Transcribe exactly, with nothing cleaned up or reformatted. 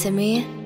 simmiohh four eight five.